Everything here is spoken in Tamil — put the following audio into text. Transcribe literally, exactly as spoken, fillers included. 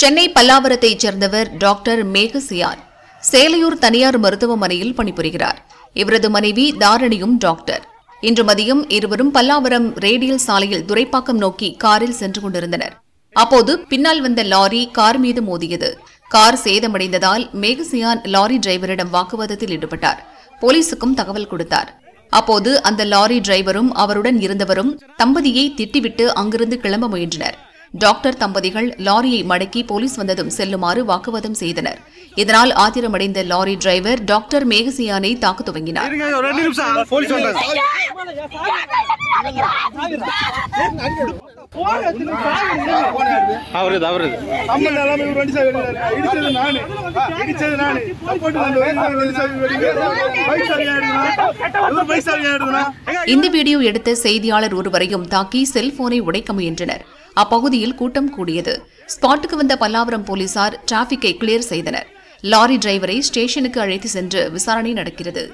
சென்னை பல்லாவரத்தைச் சேர்ந்தவர் டாக்டர் மேகசியார் சேலையூர் தனியார் மருத்துவமனையில் பணிபுரிகிறார். இவரது மனைவி தாரணியும் டாக்டர். இன்று மதியம் இருவரும் பல்லாவரம் ரேடியல் சாலையில் துரைப்பாக்கம் நோக்கி காரில் சென்று கொண்டிருந்தனர். அப்போது பின்னால் வந்த லாரி கார் மீது மோதியது. கார் சேதமடைந்ததால் மேகசியான் லாரி டிரைவரிடம் வாக்குவாதத்தில் ஈடுபட்டார். போலீசுக்கும் தகவல் கொடுத்தார். அப்போது அந்த லாரி டிரைவரும் அவருடன் இருந்தவரும் தம்பதியை திட்டிவிட்டு அங்கிருந்து கிளம்ப முயன்றனர். டாக்டர் தம்பதிகள் லாரியை மடக்கி போலீஸ் வந்ததும் செல்லுமாறு வாக்குவாதம் செய்தனர். இதனால் ஆத்திரமடைந்த லாரி டிரைவர் டாக்டர் மேகசியானை தாக்க துவங்கினார். இந்த வீடியோ எடுத்த செய்தியாளர் ஒருவரையும் தாக்கி செல்போனை உடைக்க முயன்றனர். அப்பகுதியில் கூட்டம் கூடியது. ஸ்பாட்டுக்கு வந்த பல்லாவரம் போலீசார் டிராபிக்கை கிளியர் செய்தனர். லாரி டிரைவரை ஸ்டேஷனுக்கு அழைத்து சென்று விசாரணை நடக்கிறது.